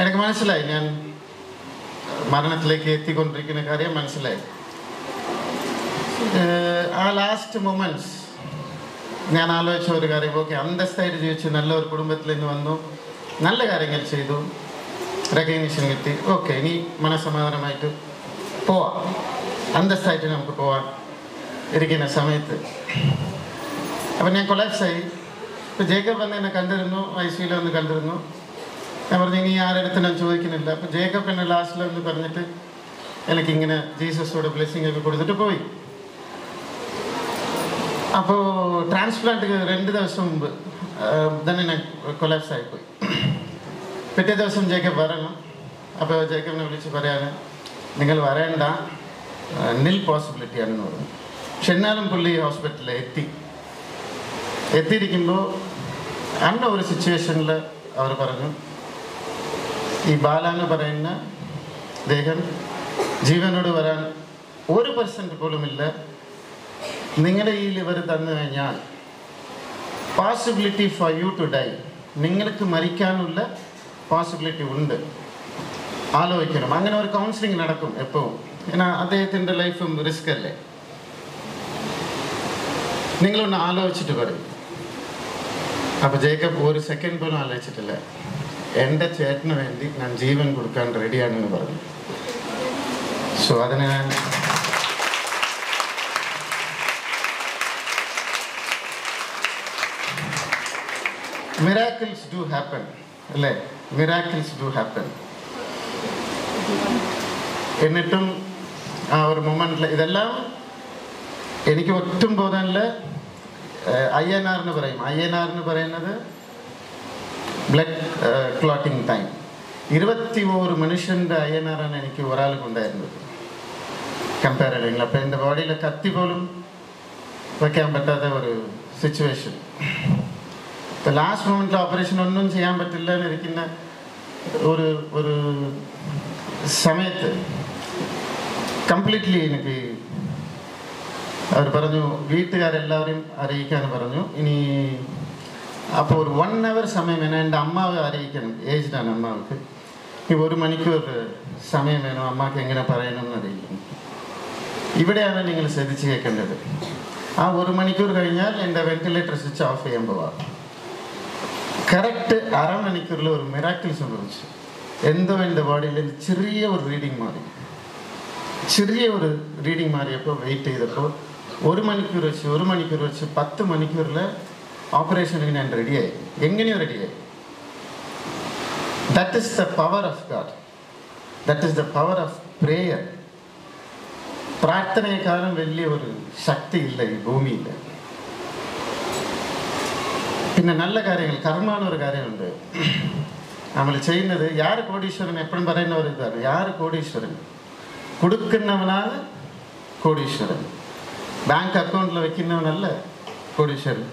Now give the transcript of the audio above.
எனக்கு മനസ്സിലായി ഞാൻ മരണത്തിലേക്ക് എത്തിക്കൊണ്ടിരിക്കുന്ന കാര്യം മനസ്സിലായി ആ ലാസ്റ്റ് മൊമെന്റ്സ് ഞാൻ ആലോചിച്ച ഒരു കാര്യം ഓക്കെ അന്തസ്സായിട്ട് ജീവിച്ചു നല്ല ഒരു കുടുംബത്തിൽ നിന്ന് വന്നു നല്ല കാര്യങ്ങൾ ചെയ്തു റെക്കഗ്നീഷൻ കിട്ടി ഓക്കെ ഇനി മനസ്സമാധാനമായിട്ട് പോവാം അന്തസ്സായിട്ട് നമുക്ക് പോവാൻ ഇരിക്കുന്ന സമയത്ത് അപ്പം ഞാൻ കൊളാപ്സായി ഇപ്പോൾ ജേക്കബ് വന്ന് എന്നെ കണ്ടിരുന്നു ഐ സിയിൽ വന്ന് കണ്ടിരുന്നു ഞാൻ പറഞ്ഞു ഇനി ആരെടുത്ത് ഞാൻ ചോദിക്കുന്നില്ല അപ്പോൾ ജേക്കബ് എന്നെ ലാസ്റ്റിൽ ഒന്ന് പറഞ്ഞിട്ട് എനിക്കിങ്ങനെ ജീസസോട് ബ്ലെസ്സിങ് ഒക്കെ കൊടുത്തിട്ട് പോയി അപ്പോൾ ട്രാൻസ്പ്ലാന്റിന് 2 ദിവസം മുമ്പ് തന്നെ ഞാൻ കൊളാപ്സായി പോയി പിറ്റേ ദിവസം ജേക്കബ് വരണം അപ്പോൾ ജേക്കബിനെ വിളിച്ച് പറയാണ് നിങ്ങൾ വരേണ്ട നിൽ പോസിബിലിറ്റിയാണെന്ന് പറഞ്ഞു പക്ഷെ എന്നാലും പുള്ളി ഹോസ്പിറ്റലിൽ എത്തിയിരിക്കുമ്പോൾ അന്ന ഒരു സിറ്റുവേഷനിൽ അവർ പറഞ്ഞു ഈ ബാല എന്ന് പറയുന്ന ദേഹം ജീവനോട് വരാൻ 1% പോലുമില്ല നിങ്ങളുടെ ഈ ലിവർ തന്നു കഴിഞ്ഞാൽ possibility for you to die നിങ്ങൾക്ക് മരിക്കാനുള്ള പോസിബിലിറ്റി ഉണ്ട് ആലോചിക്കണം അങ്ങനെ ഒരു കൗൺസിലിംഗ് നടക്കും എപ്പോഴും ഏന്നാ അദ്ദേഹത്തിൻ്റെ ലൈഫും റിസ്ക് അല്ലേ നിങ്ങളൊന്ന് ആലോചിച്ചിട്ട് പറയും അപ്പോൾ ജേക്കബ് ഒരു സെക്കൻഡ് പോലും ആലോചിച്ചിട്ടില്ല എൻ്റെ ചേട്ടന് വേണ്ടി ഞാൻ ജീവൻ കൊടുക്കാൻ റെഡിയാണെന്ന് പറഞ്ഞു സോ അതിന് ഞാൻ miracles do happen അല്ലേ miracles do happen എന്നിട്ടും ആ ഒരു മൊമെന്റിൽ ഇതെല്ലാം എനിക്ക് ഒട്ടും ബോധമില്ല INR എന്ന് പറയുന്നത് ബ്ലഡ് ക്ലോട്ടിംഗ് ടൈം 21 മനുഷ്യൻ്റെ INR ആണ് എനിക്ക് ഒരാൾക്കുണ്ടായിരുന്നത് കമ്പാരിറ്റീവ്ലി അപ്പം എൻ്റെ ബോഡിയിലെ കത്തി പോലും വയ്ക്കാൻ പറ്റാത്ത ഒരു സിറ്റുവേഷൻ ഇപ്പം ലാസ്റ്റ് മൊമെൻറ്റിൽ ഓപ്പറേഷൻ ഒന്നും ചെയ്യാൻ പറ്റില്ല എന്നിരിക്കുന്ന ഒരു ഒരു സമയത്ത് കംപ്ലീറ്റ്ലി എനിക്ക് അവർ പറഞ്ഞു വീട്ടുകാരെല്ലാവരും അറിയിക്കാൻ പറഞ്ഞു ഇനി അപ്പോൾ ഒരു 1 hour സമയം വേണം എൻ്റെ അമ്മാവ് അറിയിക്കണം ഏജ്ഡാണ് അമ്മാവൾക്ക് ഇനി 1 മണിക്കൂർ സമയം വേണം അമ്മക്ക് എങ്ങനെ പറയണമെന്ന് അറിയിക്കണം ഇവിടെയാണ് നിങ്ങൾ ശ്രദ്ധിച്ച് കേൾക്കേണ്ടത് ആ 1 മണിക്കൂർ കഴിഞ്ഞാൽ എൻ്റെ വെന്റിലേറ്റർ സ്വിച്ച് ഓഫ് ചെയ്യാൻ പോവാം കറക്റ്റ് 1/2 മണിക്കൂറിൽ ഒരു മിറാക്കിൾ സംഭവിച്ചു എന്തോ എൻ്റെ ബോഡിയിൽ ചെറിയ ഒരു റീഡിങ് മാറി മാറിയപ്പോൾ വെയിറ്റ് ചെയ്തപ്പോൾ 1 മണിക്കൂർ വെച്ച് 10 മണിക്കൂറിൽ ഓപ്പറേഷനിൽ ഞാൻ റെഡിയായി എങ്ങനെയോ റെഡിയായി that is the power of God that is the power of prayer പ്രാർത്ഥനയെക്കാളും വലിയ ഒരു ശക്തി ഇല്ല ഈ ഭൂമിയിൽ പിന്നെ നല്ല കാര്യങ്ങൾ കർമ്മമാണ് ഒരു കാര്യമുണ്ട് നമ്മൾ ചെയ്യുന്നത് യാര് കോടീശ്വരൻ എപ്പോഴും പറയുന്ന ഒരു ഇതാണ് യാര് കോടീശ്വരൻ കൊടുക്കുന്നവനാണ് കോടീശ്വരൻ ബാങ്ക് അക്കൗണ്ടിൽ വയ്ക്കുന്നവനല്ല കോടീശ്വരൻ